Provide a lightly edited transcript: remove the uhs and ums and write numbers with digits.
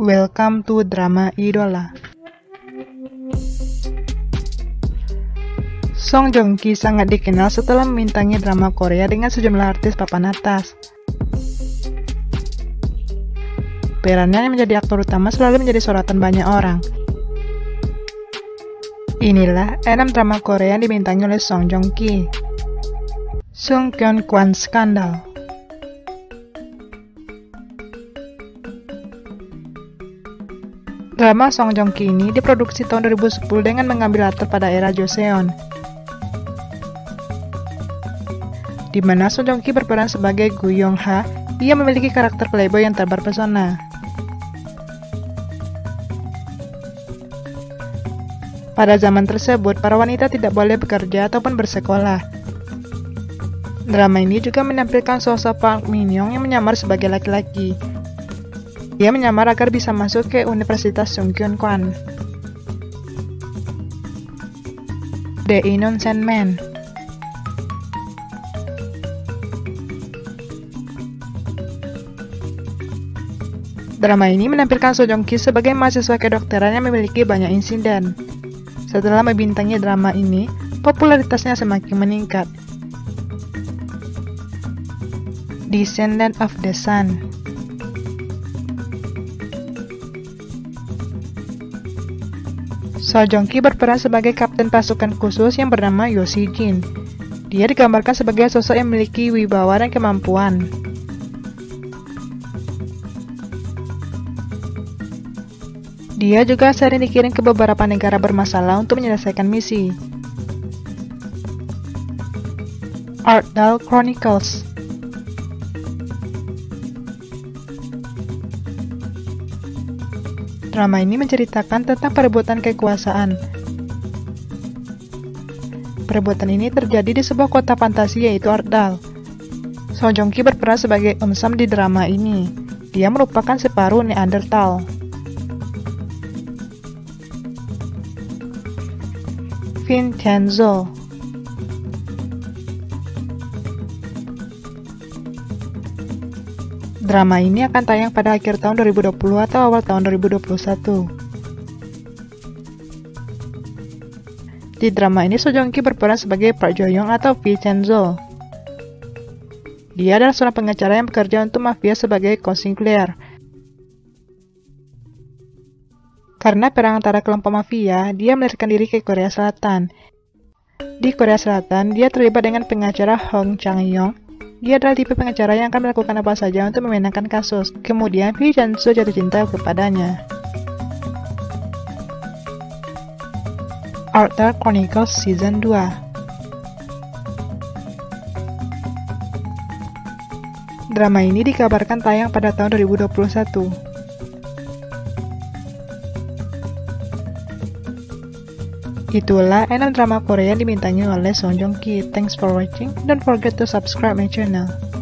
Welcome to drama idola. Song Joong Ki sangat dikenal setelah membintangi drama Korea dengan sejumlah artis papan atas. Perannya yang menjadi aktor utama selalu menjadi sorotan banyak orang. Inilah 6 drama Korea yang dibintangi oleh Song Joong Ki. Sungkyunkwan Scandal. Drama Song Joong Ki ini diproduksi tahun 2010 dengan mengambil latar pada era Joseon, di mana Song Joong Ki berperan sebagai Gu Yong Ha. Ia memiliki karakter playboy yang tak berpesona. Pada zaman tersebut, para wanita tidak boleh bekerja ataupun bersekolah. Drama ini juga menampilkan sosok Park Min Young yang menyamar sebagai laki-laki. Ia menyamar agar bisa masuk ke Universitas Sungkyunkwan. The Innocent Man. Drama ini menampilkan Song Joong Ki sebagai mahasiswa kedokteran yang memiliki banyak insiden. Setelah membintangi drama ini, popularitasnya semakin meningkat. Descendants of the Sun. Song Joong Ki berperan sebagai kapten pasukan khusus yang bernama Yoshi Jin. Dia digambarkan sebagai sosok yang memiliki wibawa dan kemampuan. Dia juga sering dikirim ke beberapa negara bermasalah untuk menyelesaikan misi. Arthdal Chronicles. Drama ini menceritakan tentang perebutan kekuasaan. Perebutan ini terjadi di sebuah kota fantasi yaitu Arthdal. Song Joong Ki berperan sebagai Umsam di drama ini. Dia merupakan separuh Neanderthal. Vincenzo. Drama ini akan tayang pada akhir tahun 2020 atau awal tahun 2021. Di drama ini, Song Joong Ki berperan sebagai Park Jo-yong atau Vincenzo. Dia adalah seorang pengacara yang bekerja untuk mafia sebagai consigliere. Karena perang antara kelompok mafia, dia melarikan diri ke Korea Selatan. Di Korea Selatan, dia terlibat dengan pengacara Hong Chang-yong. Dia adalah tipe pengacara yang akan melakukan apa saja untuk memenangkan kasus. Kemudian, Fi Jansu jatuh cinta kepadanya. Arthdal Chronicles Season 2. Drama ini dikabarkan tayang pada tahun 2021. Itulah 6 drama Korea yang dibintangi oleh Song Joong Ki. Thanks for watching. Don't forget to subscribe my channel.